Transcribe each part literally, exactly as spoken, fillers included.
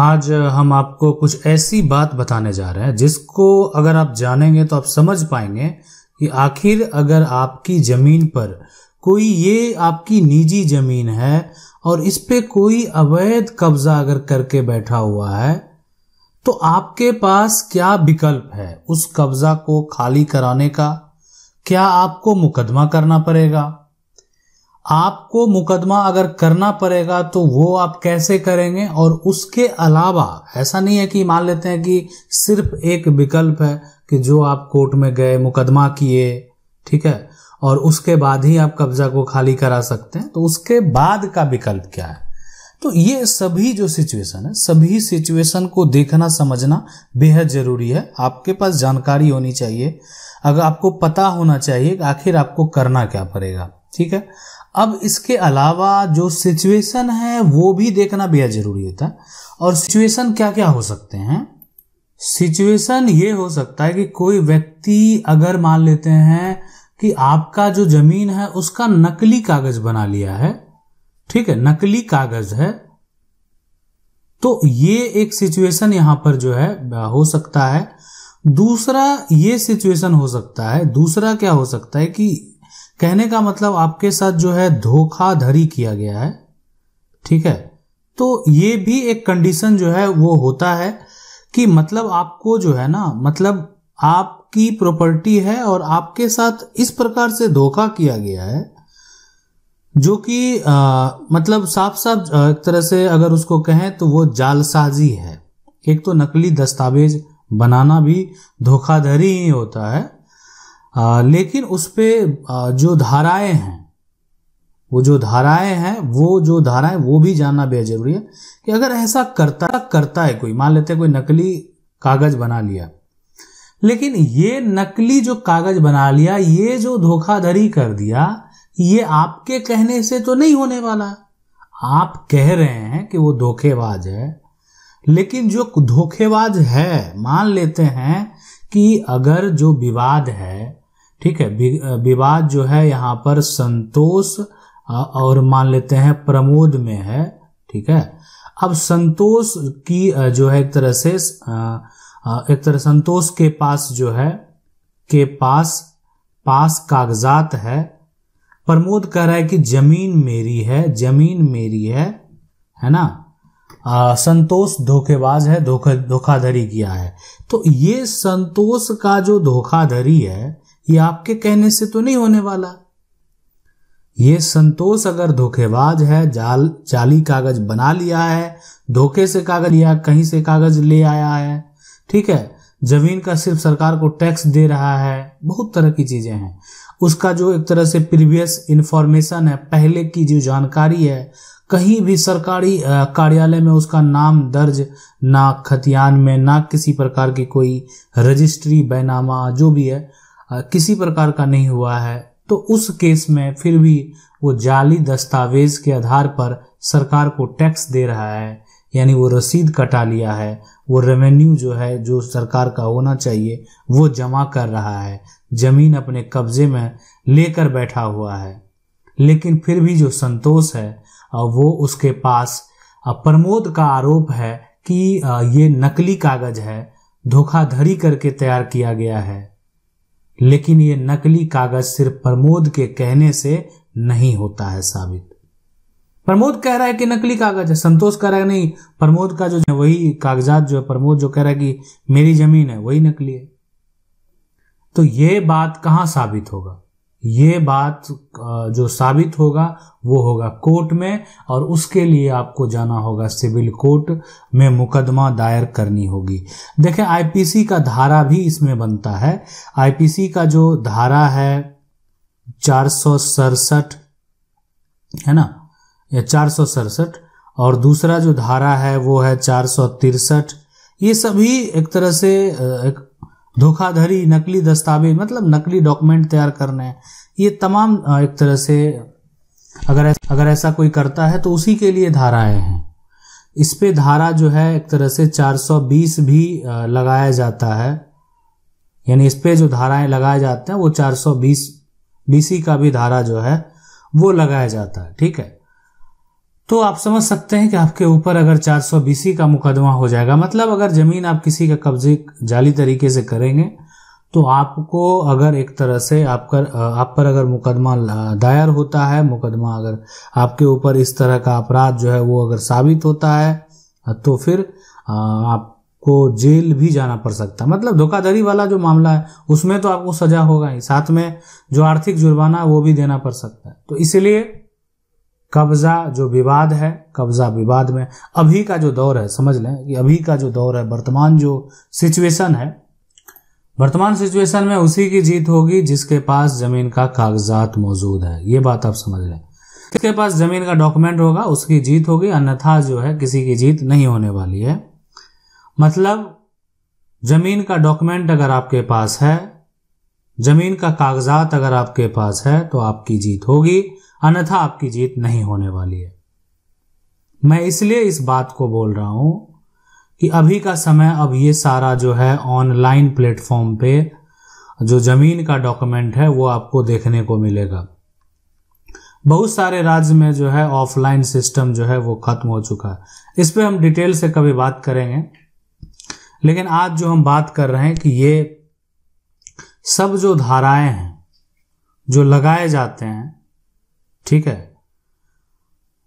आज हम आपको कुछ ऐसी बात बताने जा रहे हैं जिसको अगर आप जानेंगे तो आप समझ पाएंगे कि आखिर अगर आपकी ज़मीन पर कोई ये आपकी निजी ज़मीन है और इस पे कोई अवैध कब्जा अगर करके बैठा हुआ है तो आपके पास क्या विकल्प है उस कब्जा को खाली कराने का। क्या आपको मुकदमा करना पड़ेगा? आपको मुकदमा अगर करना पड़ेगा तो वो आप कैसे करेंगे? और उसके अलावा ऐसा नहीं है कि मान लेते हैं कि सिर्फ एक विकल्प है कि जो आप कोर्ट में गए, मुकदमा किए, ठीक है, और उसके बाद ही आप कब्जा को खाली करा सकते हैं, तो उसके बाद का विकल्प क्या है। तो ये सभी जो सिचुएशन है, सभी सिचुएशन को देखना समझना बेहद जरूरी है। आपके पास जानकारी होनी चाहिए, अगर आपको पता होना चाहिए कि आखिर आपको करना क्या पड़ेगा, ठीक है। अब इसके अलावा जो सिचुएशन है वो भी देखना बेहद जरूरी होता है। और सिचुएशन क्या क्या हो सकते हैं? सिचुएशन ये हो सकता है कि कोई व्यक्ति अगर मान लेते हैं कि आपका जो जमीन है उसका नकली कागज बना लिया है, ठीक है, नकली कागज है, तो ये एक सिचुएशन यहां पर जो है हो सकता है। दूसरा ये सिचुएशन हो सकता है, दूसरा क्या हो सकता है कि कहने का मतलब आपके साथ जो है धोखाधड़ी किया गया है, ठीक है, तो ये भी एक कंडीशन जो है वो होता है कि मतलब आपको जो है ना, मतलब आपकी प्रॉपर्टी है और आपके साथ इस प्रकार से धोखा किया गया है जो कि मतलब साफ साफ एक तरह से अगर उसको कहें तो वो जालसाजी है। एक तो नकली दस्तावेज बनाना भी धोखाधड़ी ही होता है, आ, लेकिन उस पर जो धाराएं हैं वो जो धाराएं हैं वो जो धाराएं वो भी जानना बेहद जरूरी है कि अगर ऐसा करता करता है कोई, मान लेते हैं कोई नकली कागज बना लिया, लेकिन ये नकली जो कागज बना लिया, ये जो धोखाधड़ी कर दिया, ये आपके कहने से तो नहीं होने वाला। आप कह रहे हैं कि वो धोखेबाज है, लेकिन जो धोखेबाज है, मान लेते हैं कि अगर जो विवाद है, ठीक है, विवाद जो है यहाँ पर संतोष और मान लेते हैं प्रमोद में है, ठीक है। अब संतोष की जो है एक तरह से एक तरह संतोष के पास जो है के पास पास कागजात है, प्रमोद कह रहा है कि जमीन मेरी है, जमीन मेरी है, है ना। आ, संतोष धोखेबाज है, धोखा धोखाधड़ी किया है, तो ये संतोष का जो धोखाधड़ी है ये आपके कहने से तो नहीं होने वाला। ये संतोष अगर धोखेबाज है, जाल जाली कागज बना लिया है, धोखे से कागज लिया, कहीं से कागज ले आया है, ठीक है, जमीन का सिर्फ सरकार को टैक्स दे रहा है, बहुत तरह की चीजें हैं, उसका जो एक तरह से प्रीवियस इंफॉर्मेशन है, पहले की जो जानकारी है, कहीं भी सरकारी कार्यालय में उसका नाम दर्ज ना खतियान में, ना किसी प्रकार की कोई रजिस्ट्री, बैनामा, जो भी है किसी प्रकार का नहीं हुआ है, तो उस केस में फिर भी वो जाली दस्तावेज के आधार पर सरकार को टैक्स दे रहा है, यानी वो रसीद कटा लिया है, वो रेवेन्यू जो है जो सरकार का होना चाहिए वो जमा कर रहा है, जमीन अपने कब्जे में लेकर बैठा हुआ है, लेकिन फिर भी जो संतोष है वो उसके पास प्रमोद का आरोप है कि ये नकली कागज है, धोखाधड़ी करके तैयार किया गया है, लेकिन ये नकली कागज सिर्फ प्रमोद के कहने से नहीं होता है साबित। प्रमोद कह रहा है कि नकली कागज है, संतोष कह रहा है नहीं, प्रमोद का जो है वही कागजात जो है, प्रमोद जो कह रहा है कि मेरी जमीन है वही नकली है, तो ये बात कहाँ साबित होगा? ये बात जो साबित होगा वो होगा कोर्ट में, और उसके लिए आपको जाना होगा सिविल कोर्ट में, मुकदमा दायर करनी होगी। देखें, आईपीसी का धारा भी इसमें बनता है। आईपीसी का जो धारा है चार सौ सड़सठ है ना, या चार सौ सड़सठ और दूसरा जो धारा है वो है चार सौ तिरसठ, ये सभी एक तरह से एक धोखाधड़ी, नकली दस्तावेज, मतलब नकली डॉक्यूमेंट तैयार करने, ये तमाम एक तरह से अगर अगर ऐसा कोई करता है तो उसी के लिए धाराएं हैं। इस पे धारा जो है एक तरह से चार सौ बीस भी लगाया जाता है, यानी इस पे जो धाराएं लगाए जाते हैं वो चार सौ बीस बीसी का भी धारा जो है वो लगाया जाता है, ठीक है। तो आप समझ सकते हैं कि आपके ऊपर अगर चार सौ बीसी का मुकदमा हो जाएगा, मतलब अगर जमीन आप किसी का कब्जे जाली तरीके से करेंगे तो आपको अगर एक तरह से आप कर, आप पर अगर मुकदमा दायर होता है, मुकदमा अगर आपके ऊपर इस तरह का अपराध जो है वो अगर साबित होता है तो फिर आपको जेल भी जाना पड़ सकता है। मतलब धोखाधड़ी वाला जो मामला है उसमें तो आपको सजा होगा ही, साथ में जो आर्थिक जुर्माना वो भी देना पड़ सकता है। तो इसलिए कब्जा जो विवाद है, कब्जा विवाद में अभी का जो दौर है, समझ लें कि अभी का जो दौर है, वर्तमान जो सिचुएशन है, वर्तमान सिचुएशन में उसी की जीत होगी जिसके पास जमीन का कागजात मौजूद है। ये बात आप समझ लें, जिसके पास जमीन का डॉक्यूमेंट होगा उसकी जीत होगी, अन्यथा जो है किसी की जीत नहीं होने वाली है। मतलब जमीन का डॉक्यूमेंट अगर आपके पास है, जमीन का कागजात अगर आपके पास है तो आपकी जीत होगी, अन्यथा आपकी जीत नहीं होने वाली है। मैं इसलिए इस बात को बोल रहा हूं कि अभी का समय, अब ये सारा जो है ऑनलाइन प्लेटफॉर्म पे जो जमीन का डॉक्यूमेंट है वो आपको देखने को मिलेगा। बहुत सारे राज्य में जो है ऑफलाइन सिस्टम जो है वो खत्म हो चुका है। इस पे हम डिटेल से कभी बात करेंगे, लेकिन आज जो हम बात कर रहे हैं कि ये सब जो धाराएं हैं जो लगाए जाते हैं, ठीक है,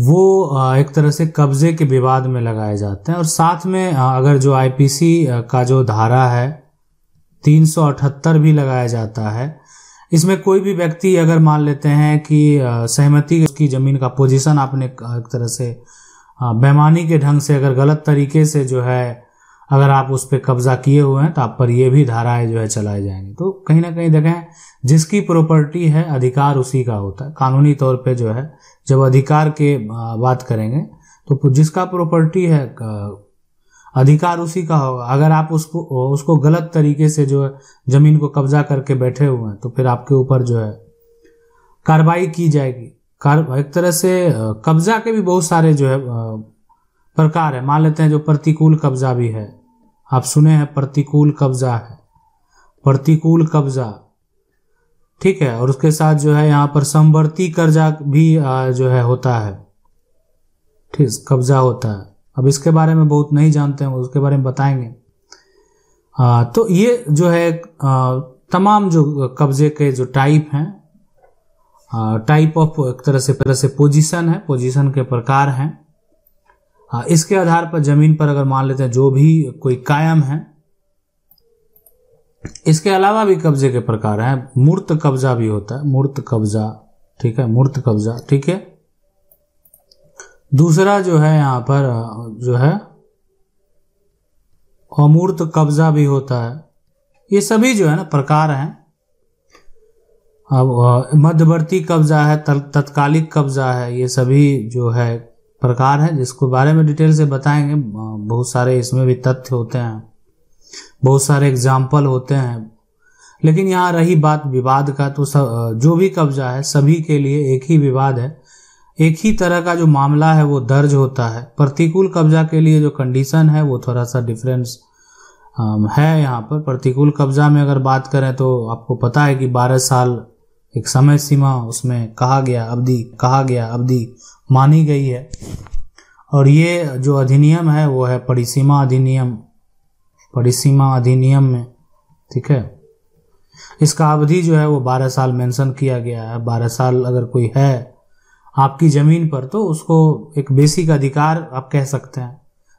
वो एक तरह से कब्जे के विवाद में लगाए जाते हैं। और साथ में अगर जो आईपीसी का जो धारा है तीन सौ अठहत्तर भी लगाया जाता है, इसमें कोई भी व्यक्ति अगर मान लेते हैं कि सहमति की जमीन का पोजीशन आपने एक तरह से बेईमानी के ढंग से अगर गलत तरीके से जो है अगर आप उस पर कब्जा किए हुए हैं तो आप पर ये भी धाराएं जो है चलाए जाएंगी। तो कहीं ना कहीं देखें, जिसकी प्रॉपर्टी है अधिकार उसी का होता है। कानूनी तौर पे जो है जब अधिकार के बात करेंगे तो जिसका प्रॉपर्टी है अधिकार उसी का होगा। अगर आप उसको उसको गलत तरीके से जो है जमीन को कब्जा करके बैठे हुए हैं तो फिर आपके ऊपर जो है कार्रवाई की जाएगी। कार्रवाई एक तरह से कब्जा के भी बहुत सारे जो है प्रकार है। मान लेते हैं जो प्रतिकूल कब्जा भी है, आप सुने हैं प्रतिकूल कब्जा है, प्रतिकूल कब्जा, ठीक है, और उसके साथ जो है यहाँ पर समवर्ती कर्जा भी जो है होता है, ठीक, कब्जा होता है। अब इसके बारे में बहुत नहीं जानते हैं, उसके बारे में बताएंगे। आ, तो ये जो है आ, तमाम जो कब्जे के जो टाइप हैं, टाइप ऑफ एक तरह से तरह से पोजीशन है, पोजीशन के प्रकार हैं। इसके आधार पर जमीन पर अगर मान लेते हैं जो भी कोई कायम है, इसके अलावा भी कब्जे के प्रकार हैं। मूर्त कब्जा भी होता है, मूर्त कब्जा, ठीक है, मूर्त कब्जा, ठीक है। दूसरा जो है यहाँ पर जो है अमूर्त कब्जा भी होता है। ये सभी जो है ना प्रकार हैं। अब मध्यवर्ती कब्जा है, तत्कालिक कब्जा है, ये सभी जो है प्रकार है, जिसको बारे में डिटेल से बताएंगे। बहुत सारे इसमें भी तथ्य होते हैं, बहुत सारे एग्जाम्पल होते हैं। लेकिन यहाँ रही बात विवाद का, तो सब जो भी कब्जा है सभी के लिए एक ही विवाद है, एक ही तरह का जो मामला है वो दर्ज होता है। प्रतिकूल कब्जा के लिए जो कंडीशन है वो थोड़ा सा डिफरेंस है। यहाँ पर प्रतिकूल कब्जा में अगर बात करें तो आपको पता है कि बारह साल एक समय सीमा उसमें कहा गया, अवधि कहा गया, अवधि मानी गई है। और ये जो अधिनियम है वो है परिसीमा अधिनियम, परिसीमा अधिनियम में, ठीक है, इसका अवधि जो है वो बारह साल मेंशन किया गया है। बारह साल अगर कोई है आपकी जमीन पर तो उसको एक बेसिक अधिकार आप कह सकते हैं।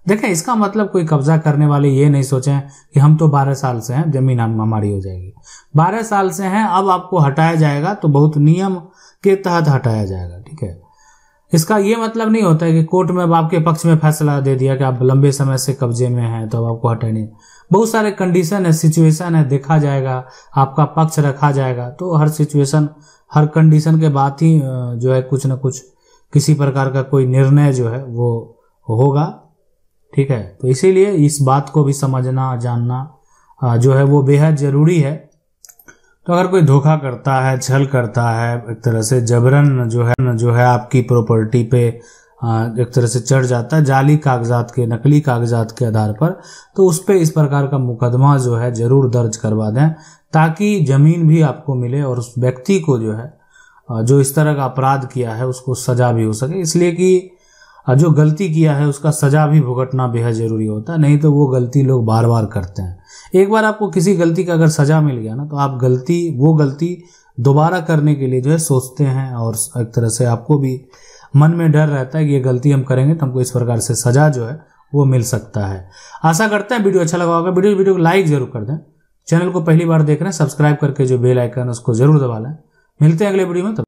देखें, इसका मतलब कोई कब्जा करने वाले ये नहीं सोचें कि हम तो बारह साल से हैं, जमीन हमारी हो जाएगी। बारह साल से हैं, अब आपको हटाया जाएगा तो बहुत नियम के तहत हटाया जाएगा, ठीक है। इसका ये मतलब नहीं होता है कि कोर्ट में अब आपके पक्ष में फैसला दे दिया कि आप लंबे समय से कब्जे में हैं तो अब आपको हटानी। बहुत सारे कंडीशन है, सिचुएशन है, देखा जाएगा, आपका पक्ष रखा जाएगा। तो हर सिचुएशन, हर कंडीशन के बाद ही जो है कुछ ना कुछ किसी प्रकार का कोई निर्णय जो है वो होगा, ठीक है। तो इसीलिए इस बात को भी समझना, जानना जो है वो बेहद ज़रूरी है। तो अगर कोई धोखा करता है, छल करता है, एक तरह से जबरन जो है न जो है आपकी प्रॉपर्टी पे एक तरह से चढ़ जाता है जाली कागजात के, नकली कागजात के आधार पर, तो उस पर इस प्रकार का मुकदमा जो है ज़रूर दर्ज करवा दें, ताकि ज़मीन भी आपको मिले और उस व्यक्ति को जो है जो इस तरह का अपराध किया है उसको सजा भी हो सके। इसलिए कि जो गलती किया है उसका सजा भी भुगतना बेहद ज़रूरी होता है, नहीं तो वो गलती लोग बार बार करते हैं। एक बार आपको किसी गलती का अगर सज़ा मिल गया ना, तो आप गलती वो गलती दोबारा करने के लिए जो है सोचते हैं, और एक तरह से आपको भी मन में डर रहता है कि ये गलती हम करेंगे तो हमको इस प्रकार से सज़ा जो है वो मिल सकता है। आशा करते हैं वीडियो अच्छा लगा होगा। वीडियो वीडियो को लाइक ज़रूर कर दें। चैनल को पहली बार देख रहे हैं, सब्सक्राइब करके जो बेल आइकन उसको ज़रूर दबा लें। मिलते हैं अगले वीडियो में।